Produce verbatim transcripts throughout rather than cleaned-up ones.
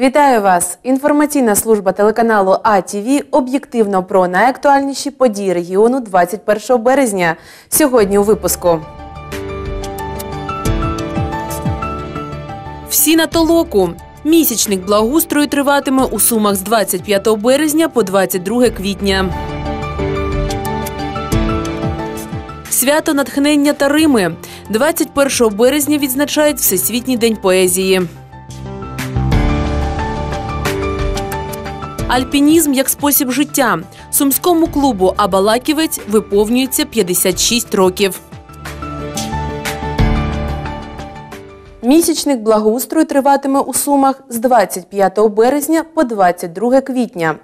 Вітаю вас! Інформаційна служба телеканалу А Т В об'єктивно про найактуальніші події регіону двадцять першого березня. Сьогодні у випуску. Всі на толоку. Місячник благоустрою триватиме у Сумах з двадцять п'ятого березня по двадцять друге квітня. Свято натхнення та рими. двадцять першого березня відзначають Всесвітній день поезії. Альпінізм як спосіб життя. Сумському клубу «Абалаківець» виповнюється п'ятдесят шість років. Місячник благоустрою триватиме у Сумах з двадцять п'ятого березня по двадцять друге квітня.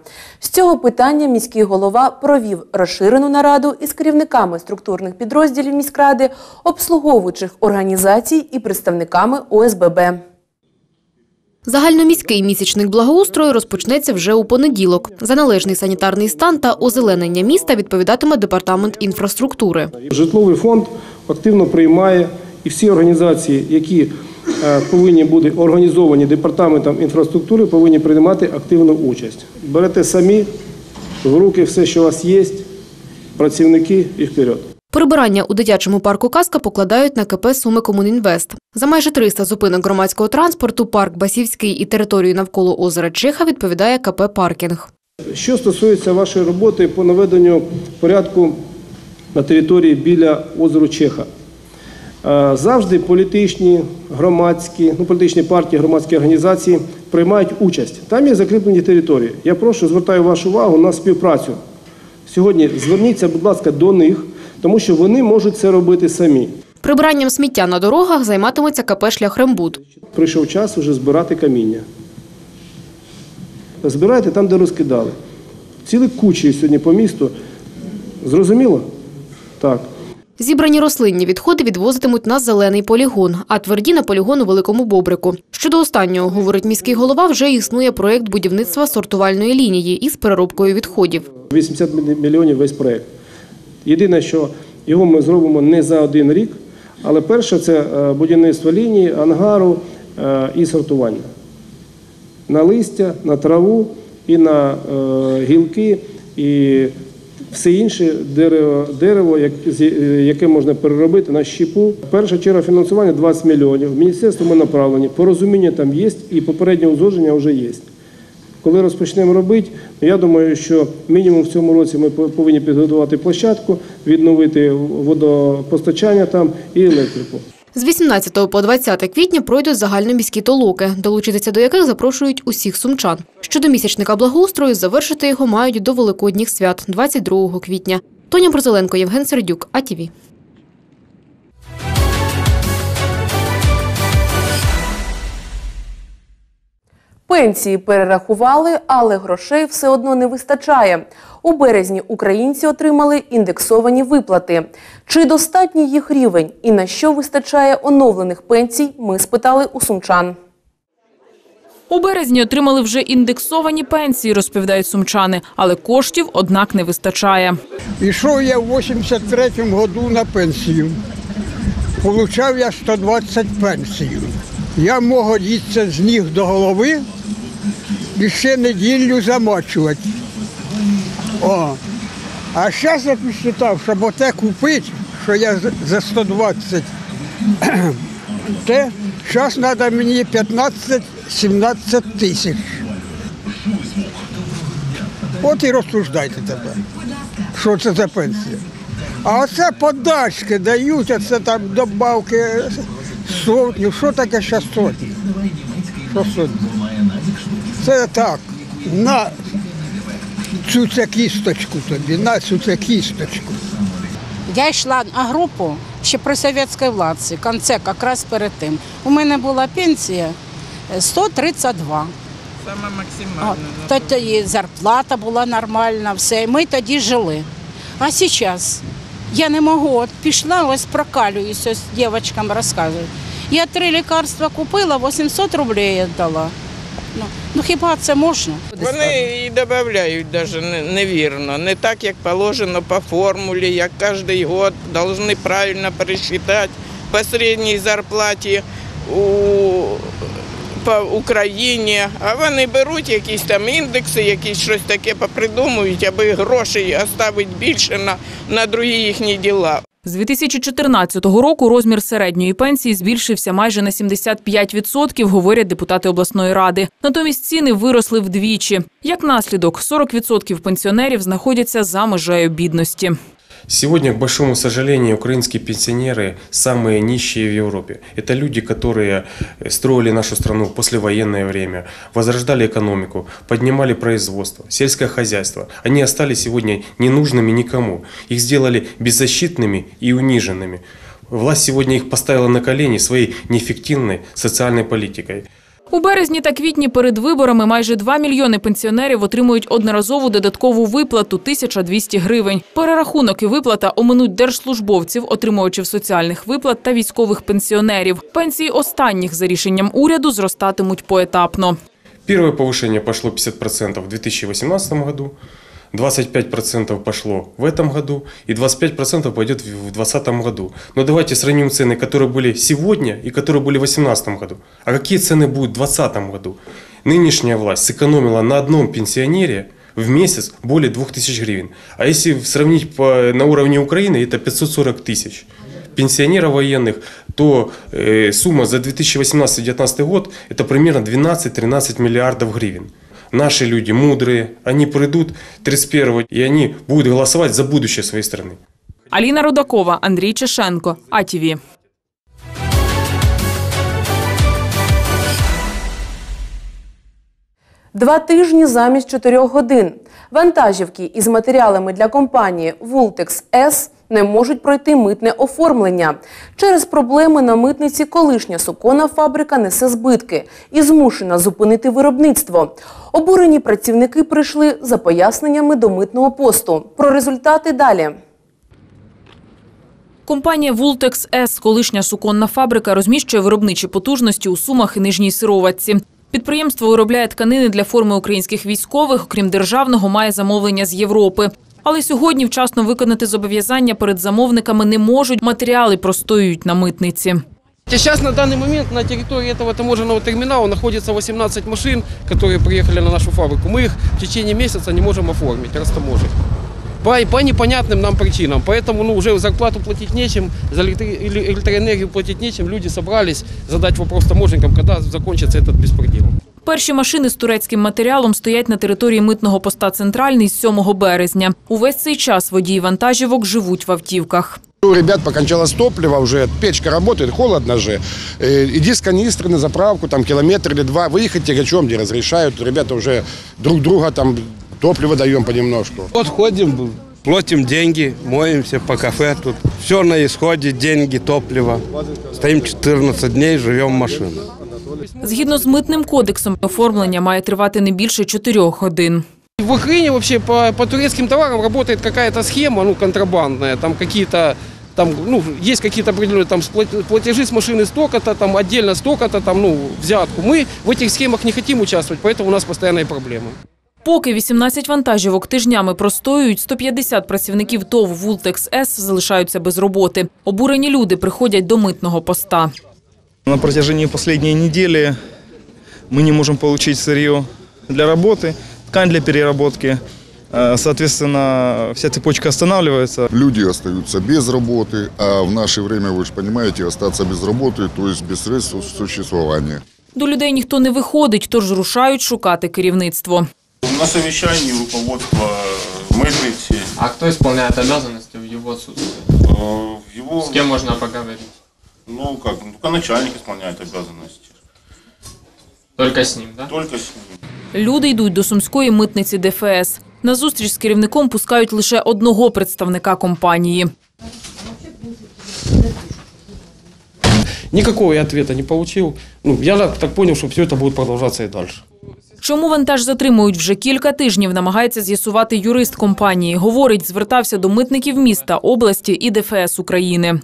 З цього питання міський голова провів розширену нараду із керівниками структурних підрозділів міськради, обслуговуючих організацій і представниками О С Б Б. Загальноміський місячник благоустрою розпочнеться вже у понеділок. За належний санітарний стан та озеленення міста відповідатиме департамент інфраструктури. Житловий фонд активно приймає, і всі організації, які повинні бути організовані департаментом інфраструктури, повинні приймати активну участь. Берете самі в руки все, що у вас є, працівники і вперед. Прибирання у дитячому парку «Казка» покладають на К П «Суми Комунінвест». За майже триста зупинок громадського транспорту парк «Басівський» і територію навколо озера Чеха відповідає К П «Паркінг». Що стосується вашої роботи по наведенню порядку на території біля озеру Чеха. Завжди політичні, громадські, ну, політичні партії, громадські організації приймають участь. Там є закріплені території. Я прошу, звертаю вашу увагу на співпрацю. Сьогодні зверніться, будь ласка, до них, тому що вони можуть це робити самі. Прибиранням сміття на дорогах займатиметься К П «Шлях Рембуд». Прийшов час вже збирати каміння. Збирайте там, де розкидали. Цілі кучі сьогодні по місту. Зрозуміло? Так. Зібрані рослинні відходи відвозитимуть на зелений полігон, а тверді – на полігон у Великому Бобрику. Щодо останнього, говорить міський голова, вже існує проєкт будівництва сортувальної лінії із переробкою відходів. вісімдесят мільйонів весь проєкт. Єдине, що його ми зробимо не за один рік, але перше – це будівництво лінії, ангару і сортування. На листя, на траву і на гілки, і все інше дерево, дерево, яке можна переробити на щепу. Перша черга фінансування – двадцять мільйонів. В міністерство ми направлені, порозуміння там є і попереднє узгодження вже є. Коли розпочнемо робити, я думаю, що мінімум в цьому році ми повинні підготувати площадку, відновити водопостачання там і електрику. З вісімнадцятого по двадцяте квітня пройдуть загальноміські толоки, долучитися до яких запрошують усіх сумчан. Щодо місячника благоустрою, завершити його мають до Великодніх свят – двадцять другого квітня. Тоня Брозеленко, Євген Сердюк, А Т В. Пенсії перерахували, але грошей все одно не вистачає. У березні українці отримали індексовані виплати. Чи достатній їх рівень і на що вистачає оновлених пенсій, ми спитали у сумчан. У березні отримали вже індексовані пенсії, розповідають сумчани, але коштів однак не вистачає. Пішов я в вісімдесят третьому году на пенсію. Получав я сто двадцять пенсію. Я можу їсти з ніг до голови і ще неділю замочувати. О. А зараз я підсчитав, щоб оте купити, що я за сто двадцять, те, зараз треба мені п'ятнадцять-сімнадцять тисяч. От і розсуждайте тепер, що це за пенсія. А оце подачки дають, оце там добавки. Сотню. Що таке ще сотні? Що сотні? Це так, на цю це кісточку тобі, на цю це кісточку. Я йшла на групу ще при совєтській владці, конце, якраз перед тим. У мене була пенсія сто тридцять два. Саме максимальна. Тобто і зарплата була нормальна, все, і ми тоді жили. А зараз? Я не можу, от пішла, ось прокалююсь, ось дівчаткам розказую. Я три лікарства купила, вісімсот рублів віддала. Ну, ну хіба це можна? Вони і додають навіть невірно, не так, як положено по формулі, як кожен рік повинні правильно пересчитати по середній зарплаті у по Україні, а вони беруть якісь там індекси, якісь щось таке попридумують, аби грошей оставити більше на, на другі їхні діла. З дві тисячі чотирнадцятого року розмір середньої пенсії збільшився майже на сімдесят п'ять відсотків, говорять депутати обласної ради. Натомість ціни виросли вдвічі. Як наслідок, сорок відсотків пенсіонерів знаходяться за межею бідності. Сегодня, к большому сожалению, украинские пенсионеры самые нищие в Европе. Это люди, которые строили нашу страну в послевоенное время, возрождали экономику, поднимали производство, сельское хозяйство. Они остались сегодня ненужными никому. Их сделали беззащитными и униженными. Власть сегодня их поставила на колени своей неэффективной социальной политикой. У березні та квітні перед виборами майже два мільйони пенсіонерів отримують одноразову додаткову виплату – тисяча двісті гривень. Перерахунок і виплата оминуть держслужбовців, отримувачів соціальних виплат та військових пенсіонерів. Пенсії останніх за рішенням уряду зростатимуть поетапно. Перше підвищення пішло п'ятдесят відсотків в дві тисячі вісімнадцятому році, двадцать пять процентов пошло в этом году и двадцать пять процентов пойдет в две тысячи двадцатом году. Но давайте сравним цены, которые были сегодня и которые были в две тысячи восемнадцатом году. А какие цены будут в две тысячи двадцатом году? Нынешняя власть сэкономила на одном пенсионере в месяц более двух тысяч гривен. А если сравнить по, на уровне Украины, это пятьсот сорок тысяч пенсионеров военных, то э, сумма за две тысячи восемнадцатый — две тысячи девятнадцатый год это примерно двенадцать-тринадцать миллиардов гривен. Наши люди мудрые, они придут тридцать первого, и они будут голосовать за будущее своей страны. Аліна Рудакова, Андрій Чишенко, А Т В. Два тижні замість чотирьох годин. Вантажівки із матеріалами для компанії «Вултекс-С» не можуть пройти митне оформлення. Через проблеми на митниці колишня суконна фабрика несе збитки і змушена зупинити виробництво. Обурені працівники прийшли за поясненнями до митного посту. Про результати далі. Компанія «Вултекс-С», колишня суконна фабрика, розміщує виробничі потужності у Сумах і Нижній Сироватці. Підприємство виробляє тканини для форми українських військових, окрім державного, має замовлення з Європи. Але сьогодні вчасно виконати зобов'язання перед замовниками не можуть, матеріали простоюють на митниці. Сейчас на данный момент на территории этого таможенного терминала находится восемнадцать машин, которые приехали на нашу фабрику. Мы их в течение месяца не можем оформить, растаможить. По, по непонятным нам причинам. Поэтому ну, уже зарплату платить нечем, за электроэнергию платить нечем. Люди собрались задать вопрос таможенникам, когда закончится этот беспредел. Перші машини з турецьким матеріалом стоять на території митного поста «Центральний» з сьомого березня. Увесь цей час водії вантажівок живуть в автівках. У ребят покончалось топливо, уже печка работает, холодно же. Иди с канистры на заправку, там километр или два, выехать тягачом, где разрешают. Ребята уже друг друга там топливо даем понемножку. Вот ходим, платим деньги, моемся по кафе тут. Все на исходе, деньги, топливо. Стоим четырнадцать дней, живем в машине. Згідно з митним кодексом, оформлення має тривати не більше чотирьох годин. В Україні вообще по, по турецьким товарам работает какая-то схема, ну, контрабандная, там какие-то там, ну, есть какие-то определенные там платежи с машины столько-то, там отдельно столько-то, там, ну, взятку. Мы в этих схемах не хотим участвовать, поэтому у нас постоянные проблемы. Поки вісімнадцять вантажівок тижнями простоюють, сто п'ятдесят працівників ТОВ «Вултекс-С» залишаються без роботи. Обурені люди приходять до митного поста. На протяжении последней недели мы не можем получить сырье для работы, ткань для переработки. Соответственно, вся цепочка останавливается. Люди остаются без работы, а в наше время, вы же понимаете, остаться без работы, то есть без средств существования. До людей ніхто не виходить, тож рушають шукати керівництво. На совещании руководство митниці. А хто виконує обов'язки в його отсутствии? Его... З ким можна поговорити? Ну как, ну только начальник исполняет обязанности. Только с ним, да? Только с ним. Люди йдуть до сумської митниці Д Ф С. На зустріч з керівником пускають лише одного представника компанії. Ніякого я відповіді не отримав. Ну, я так зрозумів, що все це буде продовжуватися і далі. Чому вантаж затримують вже кілька тижнів, намагається з'ясувати юрист компанії. Говорить, звертався до митників міста, області і Д Ф С України.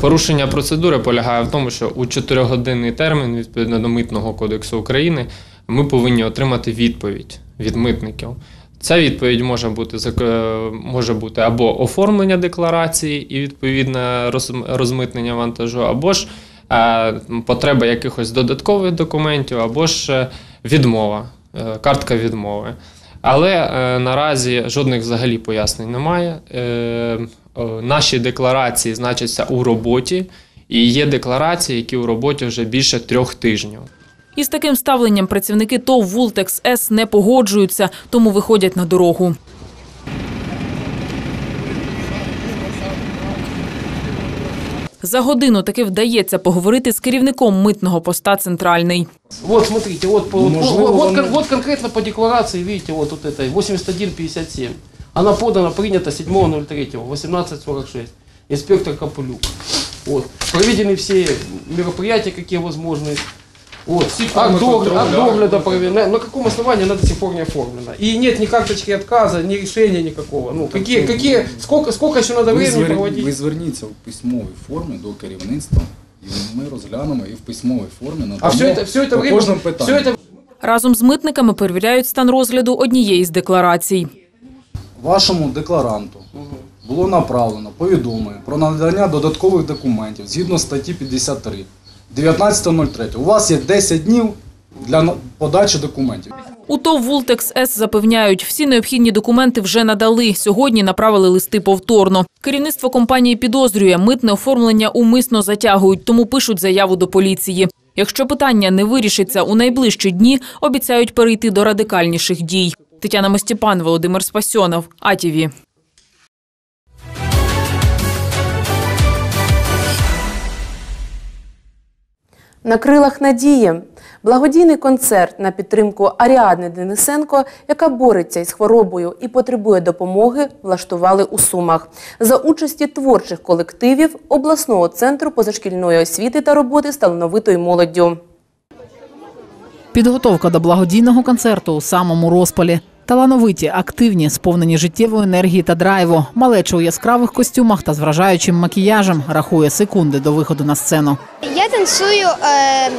Порушення процедури полягає в тому, що у чотиригодинний термін, відповідно до Митного кодексу України, ми повинні отримати відповідь від митників. Ця відповідь може бути, може бути або оформлення декларації і відповідне розмитнення вантажу, або ж потреба якихось додаткових документів або ж відмова, картка відмови. Але наразі жодних взагалі пояснень немає. Наші декларації значаться у роботі, і є декларації, які у роботі вже більше трьох тижнів. Із таким ставленням працівники ТОВ «Вултекс-С» не погоджуються, тому виходять на дорогу. За годину таки вдається поговорити з керівником митного поста «Центральний». Вот, смотрите, вот, по, Можливо, вот, вот, вот конкретно по декларации, видите, вот, вот это, вісімдесят один п'ятдесят сім. Она подана, принята сьомого третього вісімнадцять сорок шість. Инспектор Копылюк. Вот. Проведены все мероприятия, какие возможны. Вот. Акт догляда, акт догляда проведен. На каком основании она до сих пор не оформлена? И нет ни карточки отказа, ни решения никакого. Ну, какие, какие, сколько, сколько еще надо времени проводить? Ви зверніться в письмовій формі до керівництва. І ми розглянемо і в письмовій формі надамо по кожному питанню. Разом з митниками перевіряють стан розгляду однієї з декларацій. Вашому декларанту було направлено повідомлення про надання додаткових документів згідно статті п'ятдесят три. дев'ятнадцятого третього. У вас є десять днів для подачі документів. У ТОВ «Вултекс-С» запевняють, всі необхідні документи вже надали. Сьогодні направили листи повторно. Керівництво компанії підозрює, митне оформлення умисно затягують, тому пишуть заяву до поліції. Якщо питання не вирішиться у найближчі дні, обіцяють перейти до радикальніших дій. Тетяна Мостіпан, Володимир Спасьонов, А Т В. На крилах надії. Благодійний концерт на підтримку Аріадни Денисенко, яка бореться із хворобою і потребує допомоги, влаштували у Сумах. За участі творчих колективів обласного центру позашкільної освіти та роботи з талановитою молоддю. Підготовка до благодійного концерту у самому розпалі. Талановиті, активні, сповнені життєвої енергії та драйву. Малеча у яскравих костюмах та з вражаючим макіяжем рахує секунди до виходу на сцену. Я танцюю е,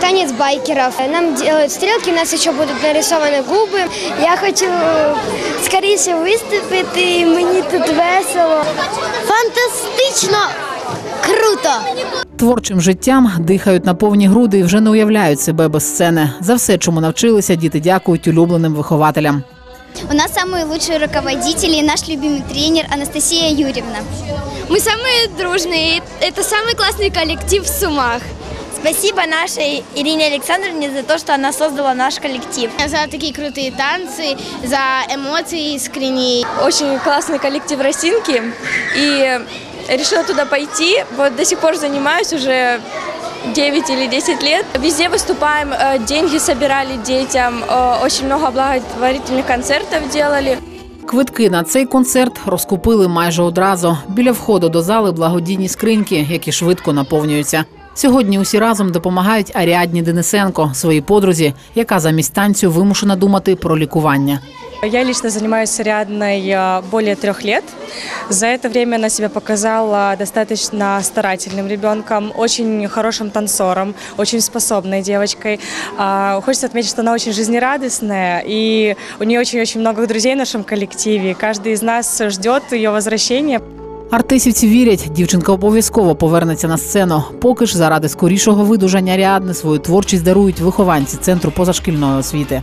танець байкерів. Нам роблять стрілки, у нас ще будуть нарисовані губи. Я хочу скоріше виступити, і мені тут весело. Фантастично! Круто! Творчим життям дихають на повні груди і вже не уявляють себе без сцени. За все, чому навчилися, діти дякують улюбленим вихователям. У нас найкращі керівники і наш улюблений тренер Анастасія Юрівна. Ми найдружніші, це найкласний колектив в Сумах. Спасибо нашей Ирине Александровне за то, что она создала наш коллектив. За такие крутые танцы, за эмоции искренние. Очень классный коллектив «Росинки». И решила туда пойти. Вот до сих пор занимаюсь уже дев'ять или десять лет. Везде выступаем, деньги собирали детям, очень много благотворительных концертов делали. Квитки на цей концерт розкупили майже одразу. Біля входу до зали благодійні скриньки, які швидко наповнюються. Сьогодні усі разом допомагають Аріадні Денисенко, своїй подрузі, яка замість танцю вимушена думати про лікування. Я лично занимаюсь Ариадной более трех лет. За это время она себя показала достаточно старательным ребенком, очень хорошим танцором, очень способной девочкой. Хочется отметить, что она очень жизнерадостная, и у нее очень-очень много друзей в нашем коллективе. Каждый из нас ждет ее возвращения. Артисівці вірять, дівчинка обов'язково повернеться на сцену. Поки ж заради скорішого видужання Аріадни свою творчість дарують вихованці Центру позашкільної освіти.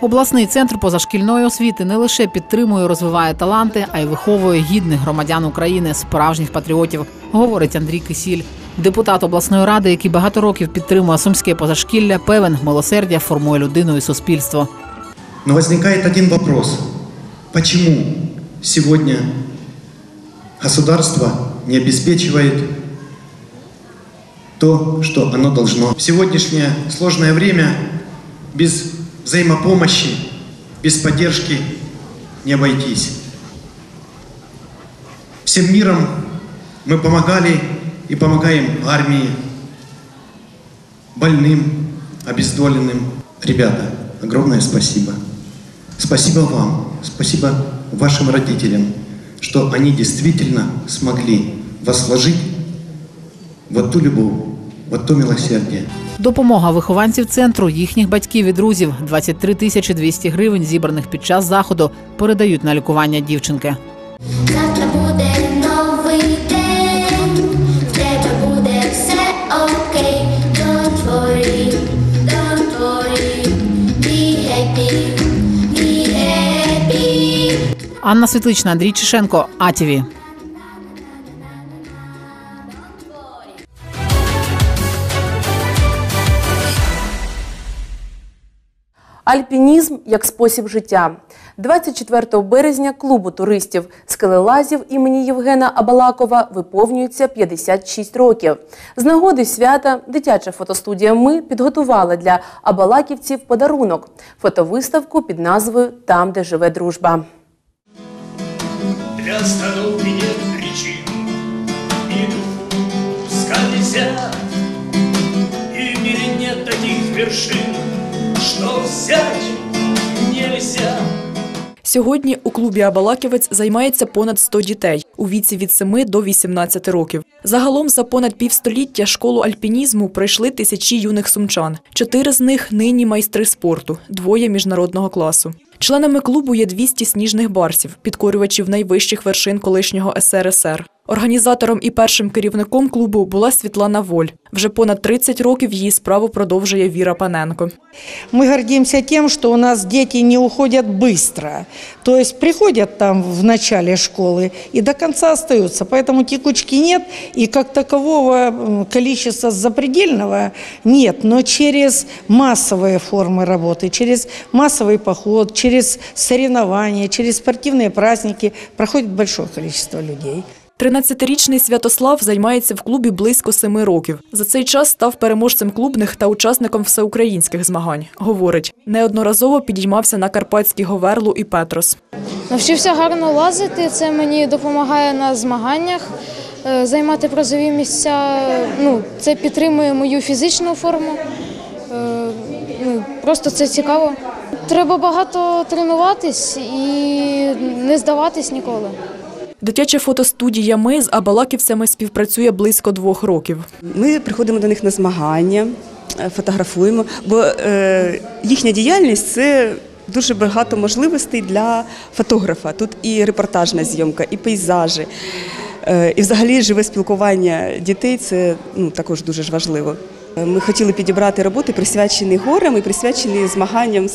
Обласний центр позашкільної освіти не лише підтримує і розвиває таланти, а й виховує гідних громадян України, справжніх патріотів, говорить Андрій Кисіль. Депутат обласної ради, який багато років підтримує сумське позашкілля, певен, милосердя формує людину і суспільство. Но возникает один вопрос. Почему сегодня государство не обеспечивает то, что оно должно? В сегодняшнее сложное время без взаимопомощи, без поддержки не обойтись. Всем миром мы помогали и помогаем армии, больным, обездоленным. Ребята, огромное спасибо. Спасибо вам, спасибо вашим родителям, что они действительно смогли возложить вот ту любовь, вот то милосердие. Допомога вихованців центру, їхніх батьків і друзів. двадцять три тисячі двісті гривень, зібраних під час заходу, передають на лікування дівчинки. Завтра буде новий день, в тебе буде все окей. Don't worry, don't worry, be happy, be happy. Анна Світлична, Андрій Чишенко, А Т В. Альпінізм як спосіб життя. двадцять четвертого березня клубу туристів скелелазів імені Євгена Абалакова виповнюється п'ятдесят шість років. З нагоди свята дитяча фотостудія «Ми» підготувала для абалаківців подарунок – фотовиставку під назвою «Там, де живе дружба». Для остановки нет причин, иду, пускай нельзя, и в мире нет таких вершин. Сьогодні у клубі «Абалаківець» займається понад сто дітей у віці від семи до вісімнадцяти років. Загалом за понад півстоліття школу альпінізму пройшли тисячі юних сумчан. Чотири з них нині майстри спорту, двоє міжнародного класу. Членами клубу є двісті сніжних барсів, підкорювачів найвищих вершин колишнього С Р С Р. Організатором і першим керівником клубу була Світлана Воль. Вже понад тридцять років її справу продовжує Віра Паненко. Ми гордимося тим, що у нас діти не уходять швидко. Тобто приходять там в початку школи і до кінця залишаються. Тому тікучки немає і як такового кількості запредельного немає. Але через масові форми роботи, через масовий поход, через соревновання, через спортивні праздники проходить велике кількість людей. тринадцятирічний Святослав займається в клубі близько семи років. За цей час став переможцем клубних та учасником всеукраїнських змагань. Говорить, неодноразово підіймався на карпатські Говерлу і Петрос. Навчився гарно лазити, це мені допомагає на змаганнях, займати призові місця. Ну, це підтримує мою фізичну форму, просто це цікаво. Треба багато тренуватись і не здаватись ніколи. Дитяча фотостудія «Ми» з абалаківцями співпрацює близько двох років. Ми приходимо до них на змагання, фотографуємо, бо їхня діяльність – це дуже багато можливостей для фотографа. Тут і репортажна зйомка, і пейзажі, і взагалі живе спілкування дітей – це також дуже важливо. Ми хотіли підібрати роботи, присвячені горам і присвячені змаганням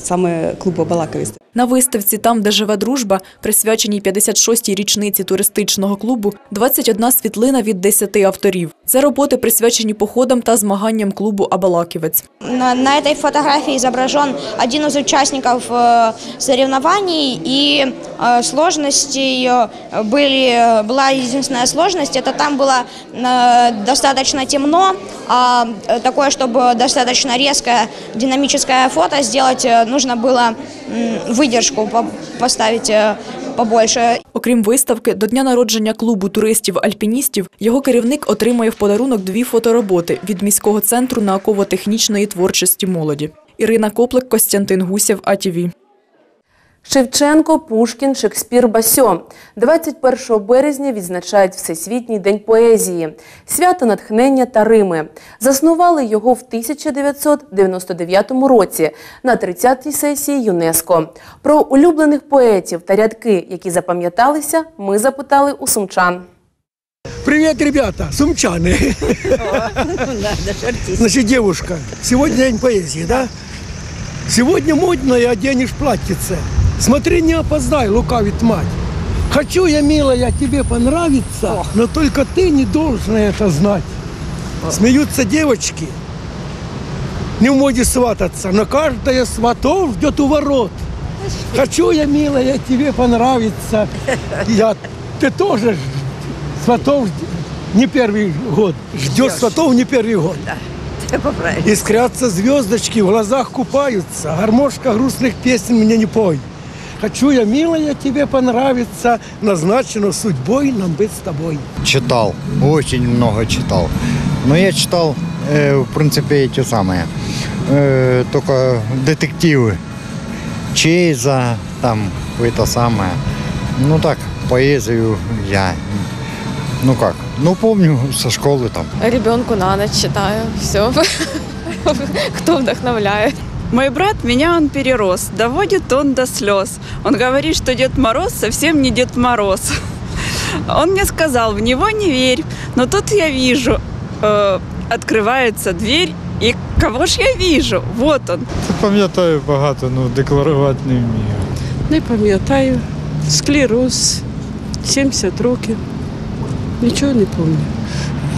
саме клубу «Абалаківець». На виставці «Там, де живе дружба», присвяченій п'ятдесят шостій річниці туристичного клубу, двадцять одна світлина від десяти авторів. Це роботи, присвячені походам та змаганням клубу «Абалаківець». На цій фотографії зображений один із учасників змагань, і складності була єдина складність, там було достатньо темно, а такое, чтобы достаточно резкое динамическое фото сделать, нужно было выдержку поставить побольше. Окрім виставки, до дня народження клубу туристів-альпіністів його керівник отримає в подарунок дві фотороботи від міського центру науково-технічної творчості молоді. Ірина Коплик, Костянтин Гусєв, А Т В. Шевченко, Пушкін, Шекспір, Басьо. двадцять першого березня відзначають Всесвітній день поезії, свято натхнення та рими. Заснували його в тисяча дев'ятсот дев'яносто дев'ятому році на тридцятій сесії ЮНЕСКО. Про улюблених поетів та рядки, які запам'яталися, ми запитали у сумчан. Привет, ребята, сумчани. Значит, девушка, сегодня день поэзии, да? Сегодня модно и оденешь платьице. Смотри, не опоздай, лукавит мать. Хочу я, милая, тебе понравиться, но только ты не должна это знать. Смеются девочки, не в моде свататься, но каждая сватов ждет у ворот. Хочу я, милая, тебе понравиться. Я, ты тоже сватов не первый год, ждешь сватов не первый год. Искрятся звездочки, в глазах купаются, гармошка грустных песен мне не пой. «Хочу я, милая, тебе понравиться, назначено судьбой нам быть с тобой». Читал, очень много читал. Но я читал, э, в принципе, те самые, э, только детективы. Чейза, там, это самое. Ну так, поэзию я, ну как, ну помню со школы там. Ребенку на ночь читаю, все, кто вдохновляет. Мой брат, меня он перерос, доводит он до слез. Он говорит, что Дед Мороз совсем не Дед Мороз. Он мне сказал, в него не верь, но тут я вижу, э, открывается дверь, и кого ж я вижу? Вот он. Пам'ятаю багато, ну декларувати не вмію. Не пам'ятаю. Склероз, сімдесят років. Нічого не пам'ятаю.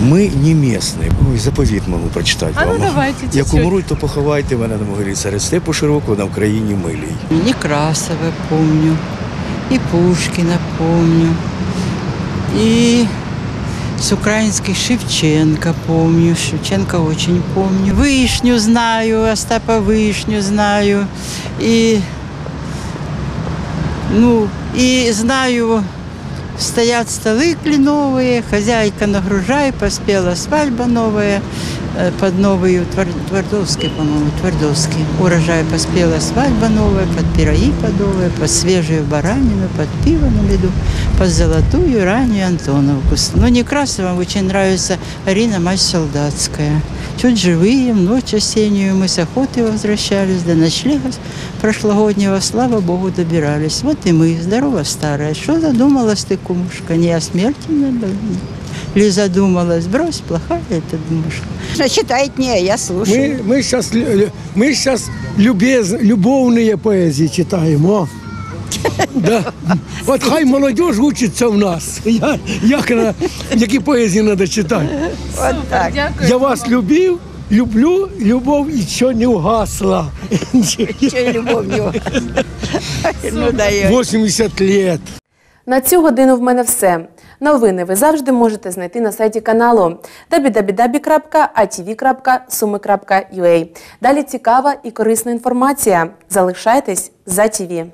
Ми не місцеві. Ой, заповіт можу прочитати. А ну давайте. Як умруть, то поховайте мене, там говорить, серед степу широкого на Україні милій. Некрасове помню, і Пушкіна помню, і с украинских Шевченко помню, Шевченко очень помню. Вышню знаю, Остапа Вышню знаю. И, ну, и знаю, стоят столы кленовые, хозяйка нагружай, поспела свадьба новая, под новую, твор, Твардовский, по-моему, Твардовский. Урожай поспела свадьба новая, под пироги подовые, под свежую баранину, под пиво на льду, под золотую раннюю Антоновку. Но Некрасовым очень нравится Арина, мать солдатская. Чуть живые, в ночь осеннюю мы с охоты возвращались, до ночлега прошлогоднего, слава богу, добирались. Вот и мы, здорово, старая, что задумалась ты, кумушка, не о смерти надо. Ли задумалась, брось, плохая эта думушка. Читает не, я слушаю. Мы, мы сейчас, мы сейчас любез, любовные поэзии читаем, о. Да. Вот хай молодежь учится в нас, я, як на, які поезії треба читати. Супер, так. Дякую. Я вас любив, люблю, любов і що не вгасла. Що і любов не вгасла. Ну, вісімдесят років. На цю годину в мене все. Новини ви завжди можете знайти на сайті каналу дабл ю дабл ю дабл ю крапка а ті ві крапка суми крапка ю а. Далі цікава і корисна інформація. Залишайтесь за ті ві.